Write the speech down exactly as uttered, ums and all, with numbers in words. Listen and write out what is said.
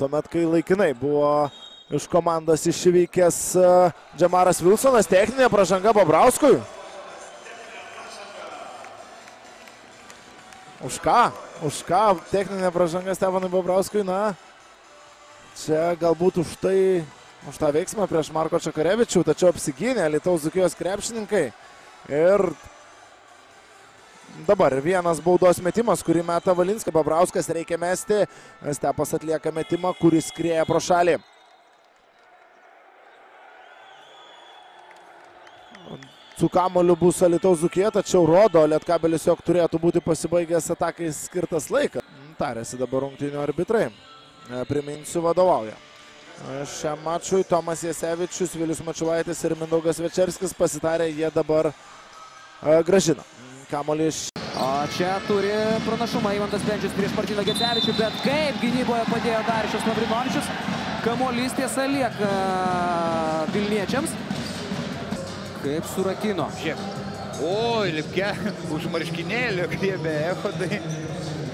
tuomet, kai laikinai buvo iš komandos išvykęs Džemaras Wilsonas. Techninė pražanga Babrauskui. Už ką? Už ką techninė pražanga Stepanui Babrauskui? Na, čia galbūt už tai, už tą veiksmą prieš Marko Čakarevičių, tačiau apsigynė Lietuvos Žūkijos krepšininkai. Ir dabar vienas baudos metimas, kurį meta Valinski. Babrauskas reikia mesti. Stepas atlieka metimą, kuris skrieja pro šalį. Su kamuoliu bus Lietuvos Žūkija, tačiau rodo, Lietkabelis jog turėtų būti pasibaigęs atakai skirtas laikas. Tarėsi dabar rungtynių arbitrai. Priminsiu, vadovauja šiam mačui Tomas Jesevičius, Vilius Mačuvaitis ir Mindaugas Večerskis. Pasitarė, jie dabar grąžina kamuolį iš... O čia turi pranašumą Ivandas Benčius prieš Martyną Getevičių, bet kaip gynyboje padėjo Darišio Kavrinovičius. Kamuolys tiesa lieka Vilniečiams. Kaip surakino. Žiūrėk. O, lipke už marškinėlį griebė Echodai.